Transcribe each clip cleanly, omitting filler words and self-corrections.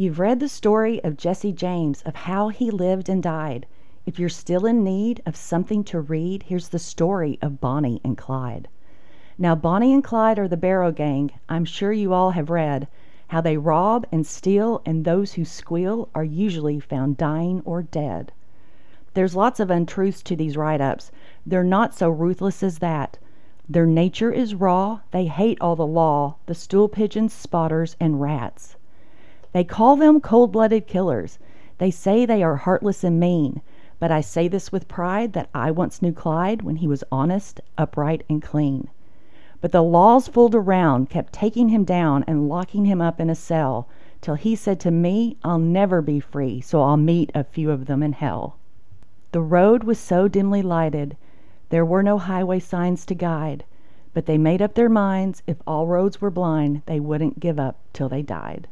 You've read the story of Jesse James, of how he lived and died. If you're still in need of something to read, here's the story of Bonnie and Clyde. Now, Bonnie and Clyde are the Barrow Gang. I'm sure you all have read how they rob and steal, and those who squeal are usually found dying or dead. There's lots of untruths to these write-ups. They're not so ruthless as that. Their nature is raw. They hate all the law, the stool pigeons, spotters, and rats. They call them cold-blooded killers. They say they are heartless and mean. But I say this with pride, that I once knew Clyde when he was honest, upright, and clean. But the laws fooled around, kept taking him down and locking him up in a cell, till he said to me, "I'll never be free, so I'll meet a few of them in hell." The road was so dimly lighted, there were no highway signs to guide, but they made up their minds, if all roads were blind, they wouldn't give up till they died.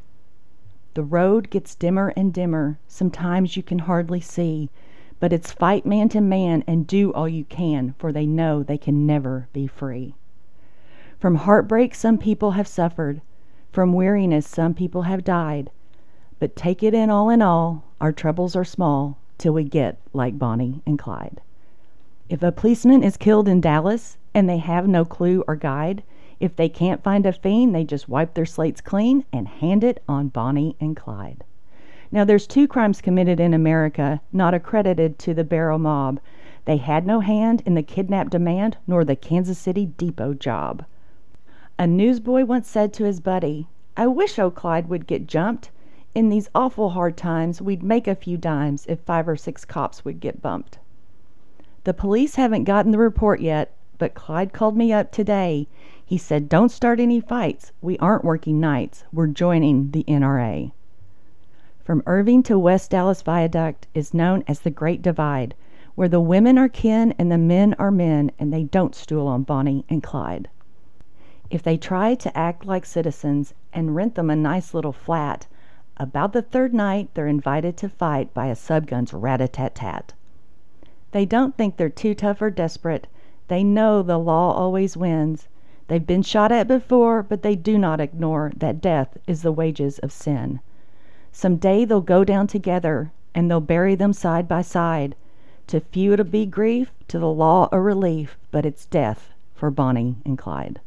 The road gets dimmer and dimmer, sometimes you can hardly see, but it's fight man to man and do all you can, for they know they can never be free. From heartbreak some people have suffered, from weariness some people have died, but take it in all, our troubles are small, till we get like Bonnie and Clyde. If a policeman is killed in Dallas and they have no clue or guide, if they can't find a fiend, they just wipe their slates clean and hand it on Bonnie and Clyde. Now, there's two crimes committed in America not accredited to the Barrow mob. They had no hand in the kidnap demand nor the Kansas City Depot job. A newsboy once said to his buddy, "I wish old Clyde would get jumped. In these awful hard times, we'd make a few dimes if 5 or 6 cops would get bumped." The police haven't gotten the report yet, but Clyde called me up today. He said, "Don't start any fights. We aren't working nights. We're joining the NRA." From Irving to West Dallas Viaduct is known as the Great Divide, where the women are kin and the men are men, and they don't stool on Bonnie and Clyde. If they try to act like citizens and rent them a nice little flat, about the third night they're invited to fight by a subgun's rat-a-tat-tat. They don't think they're too tough or desperate. They know the law always wins. They've been shot at before, but they do not ignore that death is the wages of sin. Some day they'll go down together, and they'll bury them side by side. To few it'll be grief, to the law a relief, but it's death for Bonnie and Clyde.